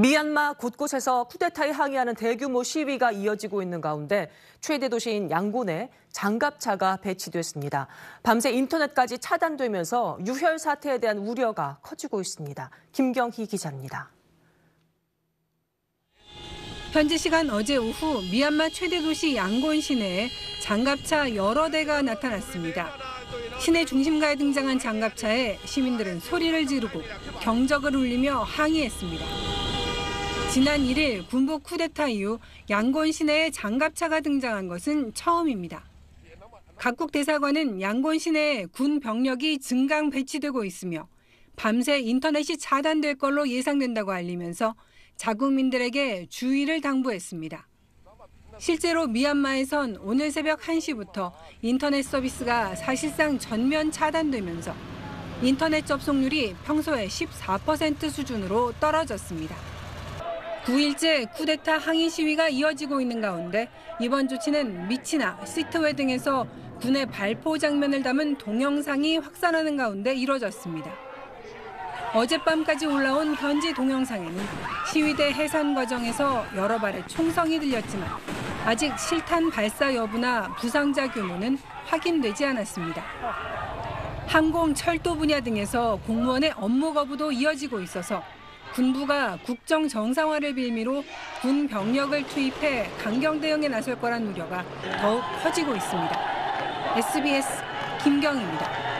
미얀마 곳곳에서 쿠데타에 항의하는 대규모 시위가 이어지고 있는 가운데 최대 도시인 양곤에 장갑차가 배치됐습니다. 밤새 인터넷까지 차단되면서 유혈 사태에 대한 우려가 커지고 있습니다. 김경희 기자입니다. 현지 시간 어제 오후 미얀마 최대 도시 양곤 시내에 장갑차 여러 대가 나타났습니다. 시내 중심가에 등장한 장갑차에 시민들은 소리를 지르고 경적을 울리며 항의했습니다. 지난 1일 군복 쿠데타 이후 양곤 시내에 장갑차가 등장한 것은 처음입니다. 각국 대사관은 양곤 시내에 군 병력이 증강 배치되고 있으며 밤새 인터넷이 차단될 걸로 예상된다고 알리면서 자국민들에게 주의를 당부했습니다. 실제로 미얀마에선 오늘 새벽 1시부터 인터넷 서비스가 사실상 전면 차단되면서 인터넷 접속률이 평소의 14% 수준으로 떨어졌습니다. 9일째 쿠데타 항의 시위가 이어지고 있는 가운데 이번 조치는 미치나, 시트웨 등에서 군의 발포 장면을 담은 동영상이 확산하는 가운데 이뤄졌습니다. 어젯밤까지 올라온 현지 동영상에는 시위대 해산 과정에서 여러 발의 총성이 들렸지만 아직 실탄 발사 여부나 부상자 규모는 확인되지 않았습니다. 항공, 철도 분야 등에서 공무원의 업무 거부도 이어지고 있어서 군부가 국정 정상화를 빌미로 군 병력을 투입해 강경 대응에 나설 거란 우려가 더욱 커지고 있습니다. SBS 김경희입니다.